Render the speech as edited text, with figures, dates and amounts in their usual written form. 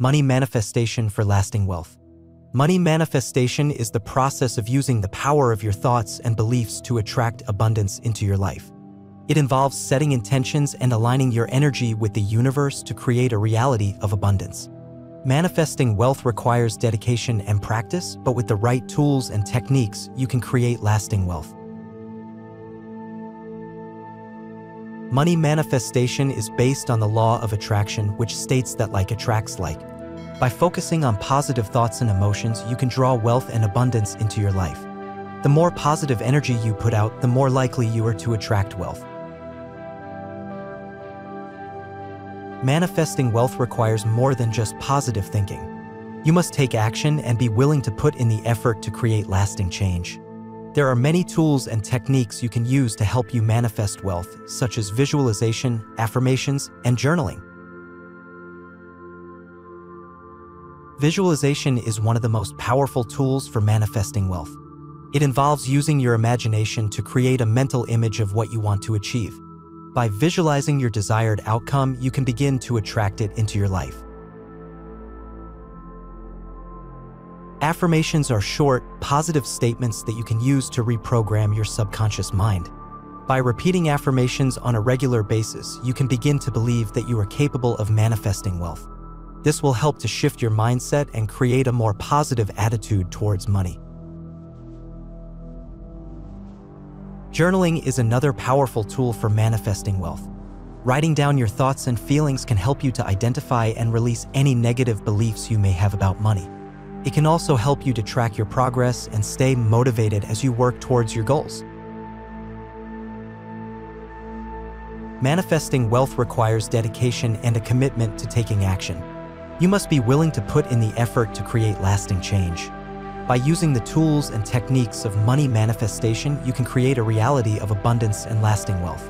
Money manifestation for lasting wealth. Money manifestation is the process of using the power of your thoughts and beliefs to attract abundance into your life. It involves setting intentions and aligning your energy with the universe to create a reality of abundance. Manifesting wealth requires dedication and practice, but with the right tools and techniques, you can create lasting wealth. Money manifestation is based on the law of attraction, which states that like attracts like. By focusing on positive thoughts and emotions, you can draw wealth and abundance into your life. The more positive energy you put out, the more likely you are to attract wealth. Manifesting wealth requires more than just positive thinking. You must take action and be willing to put in the effort to create lasting change. There are many tools and techniques you can use to help you manifest wealth, such as visualization, affirmations, and journaling. Visualization is one of the most powerful tools for manifesting wealth. It involves using your imagination to create a mental image of what you want to achieve. By visualizing your desired outcome, you can begin to attract it into your life. Affirmations are short, positive statements that you can use to reprogram your subconscious mind. By repeating affirmations on a regular basis, you can begin to believe that you are capable of manifesting wealth. This will help to shift your mindset and create a more positive attitude towards money. Journaling is another powerful tool for manifesting wealth. Writing down your thoughts and feelings can help you to identify and release any negative beliefs you may have about money. It can also help you to track your progress and stay motivated as you work towards your goals. Manifesting wealth requires dedication and a commitment to taking action. You must be willing to put in the effort to create lasting change. By using the tools and techniques of money manifestation, you can create a reality of abundance and lasting wealth.